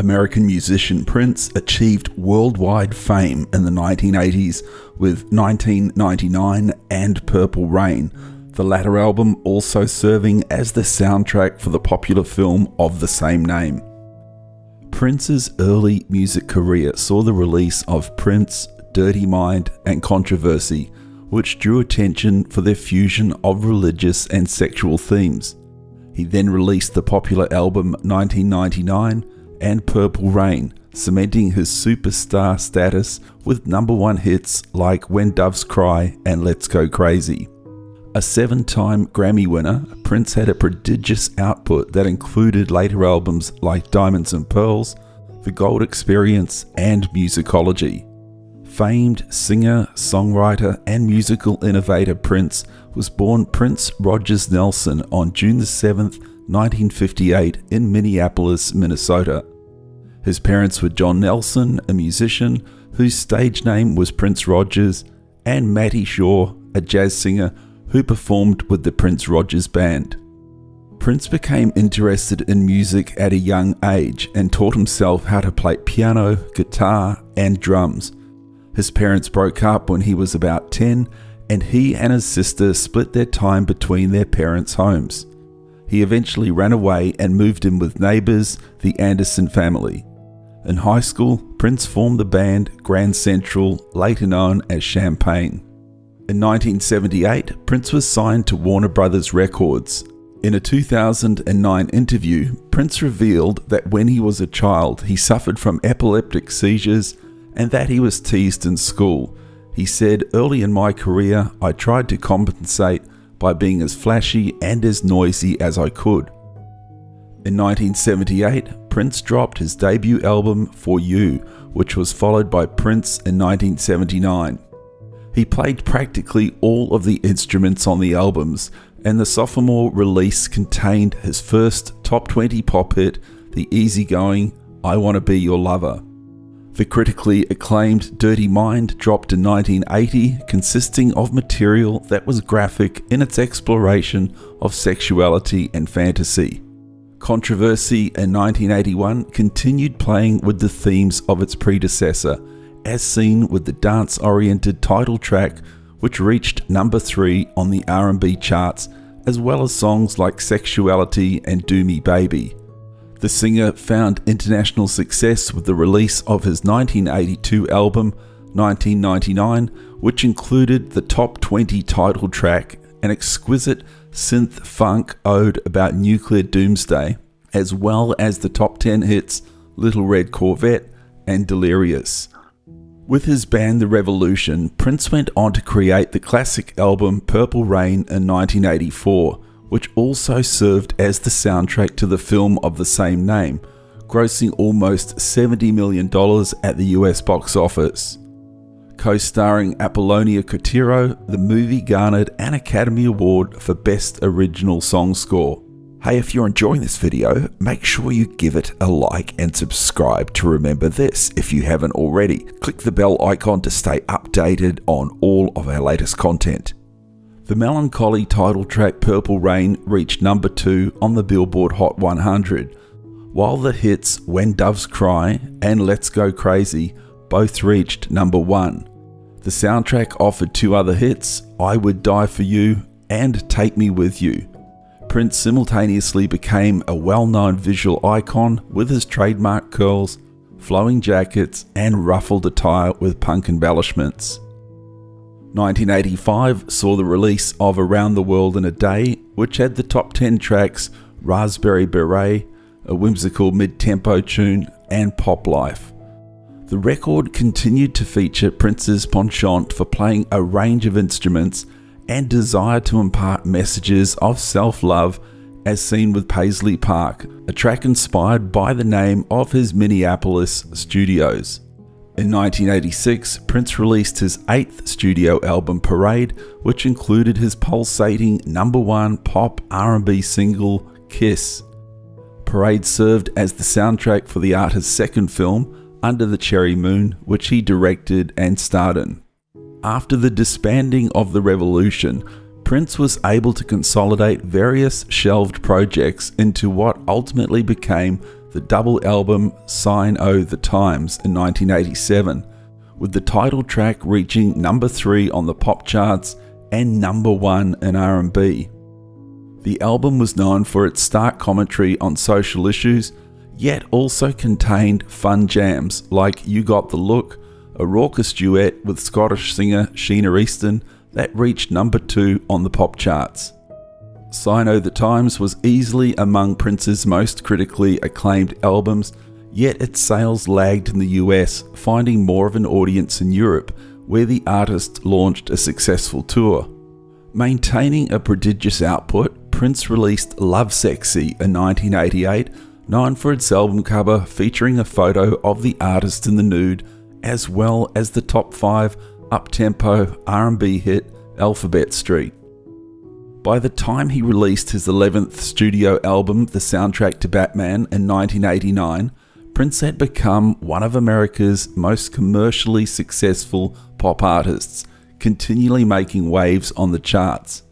American musician Prince achieved worldwide fame in the 1980s with 1999 and Purple Rain, the latter album also serving as the soundtrack for the popular film of the same name. Prince's early music career saw the release of Prince, Dirty Mind and Controversy, which drew attention for their fusion of religious and sexual themes. He then released the popular album 1999 and Purple Rain, cementing his superstar status with #1 hits like When Doves Cry and Let's Go Crazy. A 7-time Grammy winner, Prince had a prodigious output that included later albums like Diamonds and Pearls, The Gold Experience and Musicology. Famed singer, songwriter and musical innovator Prince was born Prince Rogers Nelson on June 7, 1958 in Minneapolis, Minnesota. His parents were John Nelson, a musician whose stage name was Prince Rogers, and Mattie Shaw, a jazz singer who performed with the Prince Rogers Band. Prince became interested in music at a young age and taught himself how to play piano, guitar and drums. His parents broke up when he was about 10, and he and his sister split their time between their parents' homes. He eventually ran away and moved in with neighbors, the Anderson family. In high school, Prince formed the band Grand Central, later known as Champagne. In 1978, Prince was signed to Warner Brothers Records. In a 2009 interview, Prince revealed that when he was a child, he suffered from epileptic seizures and that he was teased in school. He said, "Early in my career, I tried to compensate by being as flashy and as noisy as I could." In 1978, Prince dropped his debut album, For You, which was followed by Prince in 1979. He played practically all of the instruments on the albums, and the sophomore release contained his first top 20 pop hit, the easygoing I Wanna Be Your Lover. The critically acclaimed Dirty Mind dropped in 1980, consisting of material that was graphic in its exploration of sexuality and fantasy. Controversy in 1981 continued playing with the themes of its predecessor, as seen with the dance-oriented title track, which reached #3 on the R&B charts, as well as songs like Sexuality and Do Me Baby. The singer found international success with the release of his 1982 album, 1999, which included the top 20 title track, an exquisite synth funk ode about nuclear doomsday, as well as the top 10 hits, Little Red Corvette and Delirious. With his band The Revolution, Prince went on to create the classic album Purple Rain in 1984, which also served as the soundtrack to the film of the same name, grossing almost $70 million at the US box office. Co-starring Apollonia Kotiro, the movie garnered an Academy Award for Best Original Song Score. Hey, if you're enjoying this video, make sure you give it a like and subscribe to Remember This if you haven't already. Click the bell icon to stay updated on all of our latest content. The melancholy title track Purple Rain reached #2 on the Billboard Hot 100, while the hits When Doves Cry and Let's Go Crazy both reached #1. The soundtrack offered 2 other hits, I Would Die For You and Take Me With You. Prince simultaneously became a well-known visual icon with his trademark curls, flowing jackets and ruffled attire with punk embellishments. 1985 saw the release of Around the World in a Day, which had the top 10 tracks Raspberry Beret, a whimsical mid-tempo tune, and Pop Life. The record continued to feature Prince's penchant for playing a range of instruments and desire to impart messages of self-love, as seen with Paisley Park, a track inspired by the name of his Minneapolis studios. In 1986, Prince released his 8th studio album Parade, which included his pulsating #1 pop R&B single, Kiss. Parade served as the soundtrack for the artist's second film, Under the Cherry Moon, which he directed and starred in. After the disbanding of The Revolution, Prince was able to consolidate various shelved projects into what ultimately became the double album Sign O' The Times in 1987, with the title track reaching number 3 on the pop charts and number 1 in R&B. The album was known for its stark commentary on social issues, yet also contained fun jams like You Got The Look, a raucous duet with Scottish singer Sheena Easton that reached number 2 on the pop charts. Sign O' The Times was easily among Prince's most critically acclaimed albums, yet its sales lagged in the US, finding more of an audience in Europe, where the artist launched a successful tour. Maintaining a prodigious output, Prince released Love Sexy in 1988, known for its album cover featuring a photo of the artist in the nude, as well as the top 5 up-tempo R&B hit Alphabet Street. By the time he released his 11th studio album, The Soundtrack to Batman, in 1989, Prince had become one of America's most commercially successful pop artists, continually making waves on the charts.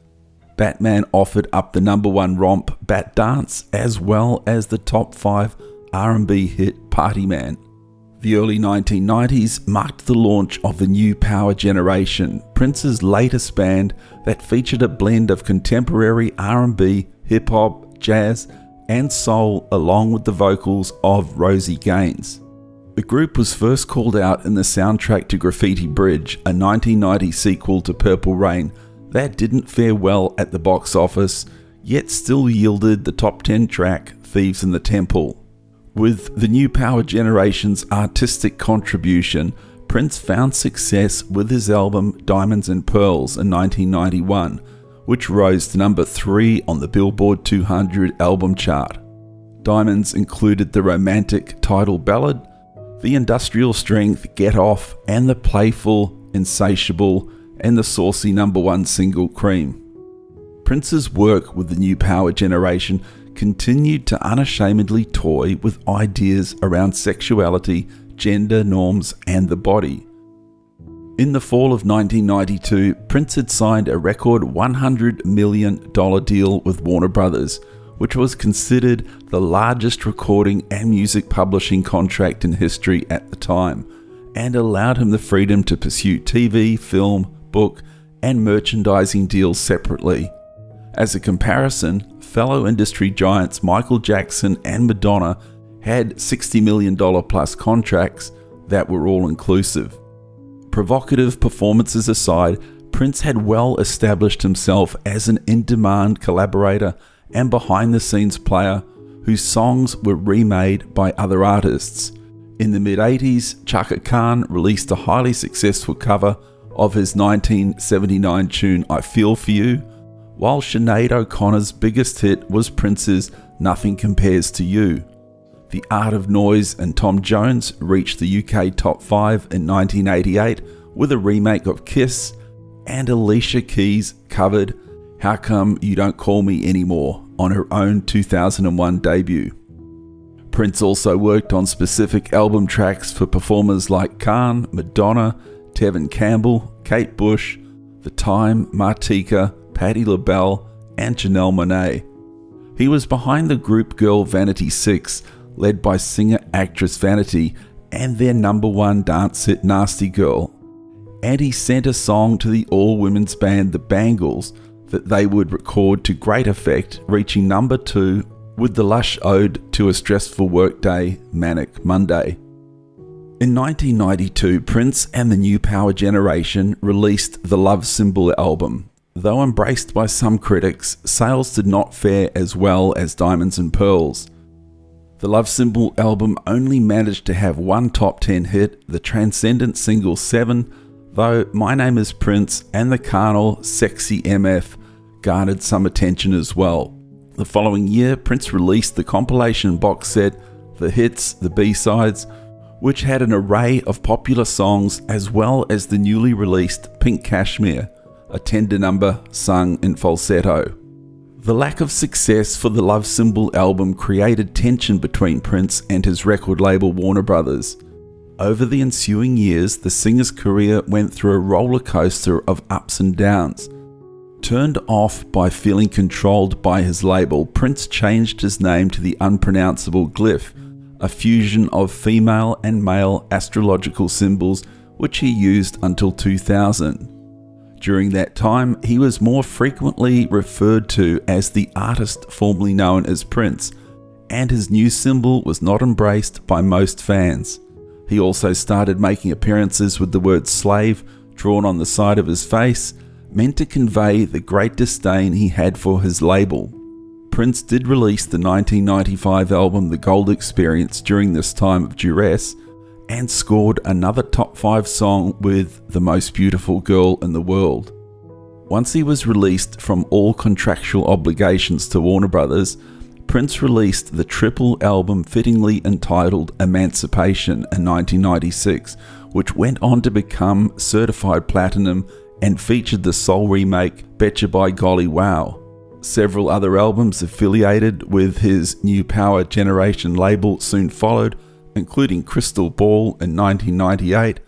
Batman offered up the number 1 romp, Bat Dance, as well as the top 5 R&B hit, Party Man. The early 1990s marked the launch of the new power generation, Prince's latest band that featured a blend of contemporary R&B, hip-hop, jazz and soul along with the vocals of Rosie Gaines. The group was first called out in the soundtrack to Graffiti Bridge, a 1990 sequel to Purple Rain that didn't fare well at the box office, yet still yielded the top 10 track, Thieves in the Temple. With the new power generation's artistic contribution, Prince found success with his album Diamonds and Pearls in 1991, which rose to number 3 on the Billboard 200 album chart. Diamonds included the romantic title ballad, the industrial strength Get Off, and the playful Insatiable, and the saucy number 1 single Cream. Prince's work with the new power generation continued to unashamedly toy with ideas around sexuality, gender norms, and the body. In the fall of 1992, Prince had signed a record $100 million deal with Warner Brothers, which was considered the largest recording and music publishing contract in history at the time, and allowed him the freedom to pursue TV, film, book, and merchandising deals separately. As a comparison, fellow industry giants Michael Jackson and Madonna had $60 million plus contracts that were all-inclusive. Provocative performances aside, Prince had well established himself as an in-demand collaborator and behind-the-scenes player whose songs were remade by other artists. In the mid-80s, Chaka Khan released a highly successful cover of his 1979 tune I Feel For You, while Sinead O'Connor's biggest hit was Prince's Nothing Compares to You. The Art of Noise and Tom Jones reached the UK top 5 in 1988 with a remake of Kiss, and Alicia Keys covered How Come You Don't Call Me Anymore on her own 2001 debut. Prince also worked on specific album tracks for performers like Khan, Madonna, Tevin Campbell, Kate Bush, The Time, Martika, Patti LaBelle, and Janelle Monáe. He was behind the group girl Vanity 6, led by singer-actress Vanity, and their number 1 dance hit Nasty Girl. And he sent a song to the all-women's band The Bangles that they would record to great effect, reaching number 2 with the lush ode to a stressful workday, Manic Monday. In 1992, Prince and the New Power Generation released the Love Symbol album. Though embraced by some critics, sales did not fare as well as Diamonds and Pearls. The Love Symbol album only managed to have one top 10 hit, the transcendent single 7, though My Name Is Prince and the carnal Sexy MF garnered some attention as well. The following year, Prince released the compilation box set, The Hits, The B-Sides, which had an array of popular songs as well as the newly released Pink Cashmere, a tender number sung in falsetto. The lack of success for the Love Symbol album created tension between Prince and his record label Warner Brothers. Over the ensuing years, the singer's career went through a roller coaster of ups and downs. Turned off by feeling controlled by his label, Prince changed his name to the unpronounceable Glyph, a fusion of female and male astrological symbols, which he used until 2000. During that time, he was more frequently referred to as the artist formerly known as Prince, and his new symbol was not embraced by most fans. He also started making appearances with the word slave drawn on the side of his face, meant to convey the great disdain he had for his label. Prince did release the 1995 album The Gold Experience during this time of duress, and scored another top 5 song with The Most Beautiful Girl in the World. Once he was released from all contractual obligations to Warner Brothers, Prince released the triple album fittingly entitled Emancipation in 1996, which went on to become certified platinum and featured the soul remake Betcha By Golly Wow. Several other albums affiliated with his New Power Generation label soon followed, including Crystal Ball in 1998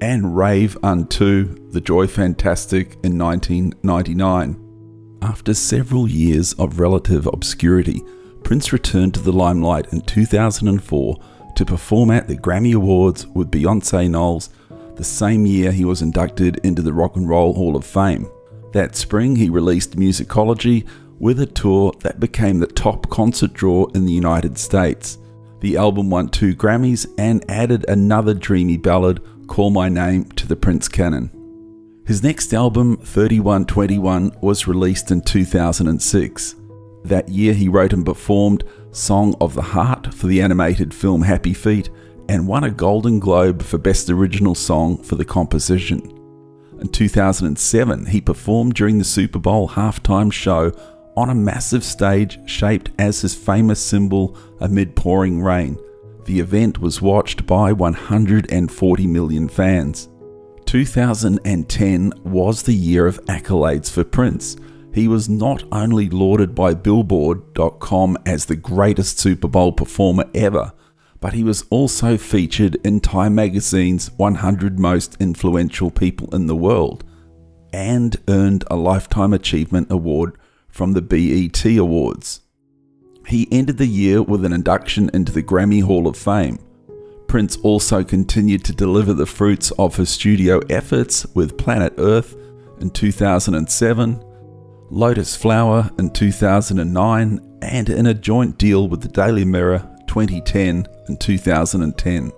and Rave Unto The Joy Fantastic in 1999. After several years of relative obscurity, Prince returned to the limelight in 2004 to perform at the Grammy Awards with Beyoncé Knowles, the same year he was inducted into the Rock and Roll Hall of Fame. That spring he released Musicology with a tour that became the top concert draw in the United States. The album won 2 Grammys and added another dreamy ballad, Call My Name, to the Prince canon. His next album, 3121, was released in 2006. That year he wrote and performed Song of the Heart for the animated film Happy Feet, and won a Golden Globe for Best Original Song for the composition. In 2007, he performed during the Super Bowl halftime show on a massive stage shaped as his famous symbol amid pouring rain. The event was watched by 140 million fans. 2010 was the year of accolades for Prince. He was not only lauded by Billboard.com as the greatest Super Bowl performer ever, but he was also featured in Time Magazine's 100 Most Influential People in the World, and earned a Lifetime Achievement Award from the BET Awards. He ended the year with an induction into the Grammy Hall of Fame. Prince also continued to deliver the fruits of his studio efforts with Planet Earth in 2007, Lotus Flower in 2009, and in a joint deal with the Daily Mirror 2010 and 2010.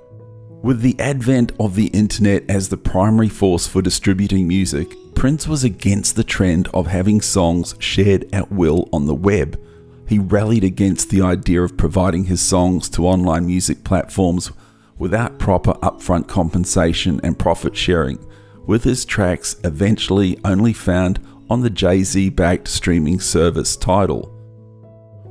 With the advent of the internet as the primary force for distributing music, Prince was against the trend of having songs shared at will on the web. He rallied against the idea of providing his songs to online music platforms without proper upfront compensation and profit sharing, with his tracks eventually only found on the Jay-Z backed streaming service Tidal.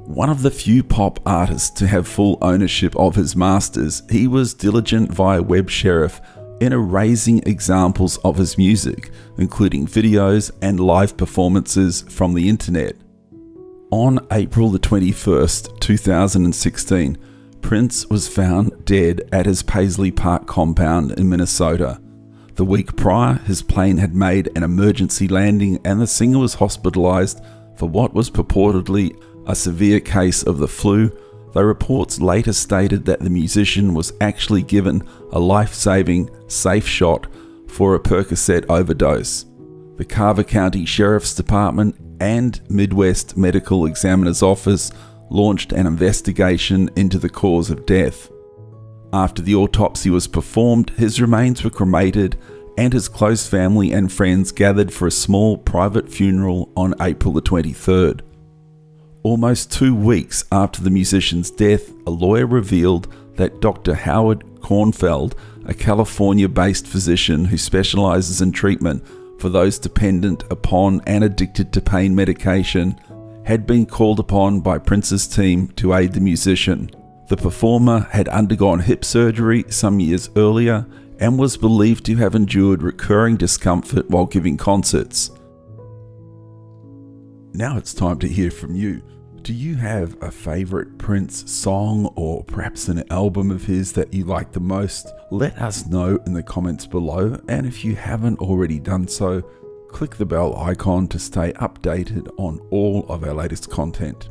One of the few pop artists to have full ownership of his masters, he was diligent via Web Sheriff in erasing examples of his music, including videos and live performances from the internet. On April the 21st, 2016, Prince was found dead at his Paisley Park compound in Minnesota. The week prior, his plane had made an emergency landing and the singer was hospitalized for what was purportedly a severe case of the flu, though reports later stated that the musician was actually given a life-saving safe shot for a Percocet overdose. The Carver County Sheriff's Department and Midwest Medical Examiner's Office launched an investigation into the cause of death. After the autopsy was performed, his remains were cremated and his close family and friends gathered for a small private funeral on April the 23rd. Almost 2 weeks after the musician's death, a lawyer revealed that Dr. Howard Kornfeld, a California-based physician who specializes in treatment for those dependent upon and addicted to pain medication, had been called upon by Prince's team to aid the musician. The performer had undergone hip surgery some years earlier and was believed to have endured recurring discomfort while giving concerts. Now it's time to hear from you. Do you have a favorite Prince song, or perhaps an album of his that you like the most? Let us know in the comments below, and if you haven't already done so, click the bell icon to stay updated on all of our latest content.